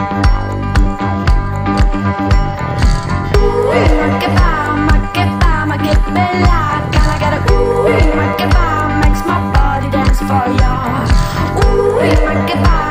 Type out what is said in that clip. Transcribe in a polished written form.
Ooh, I get by, makes my body dance for ya. Ooh, I get by.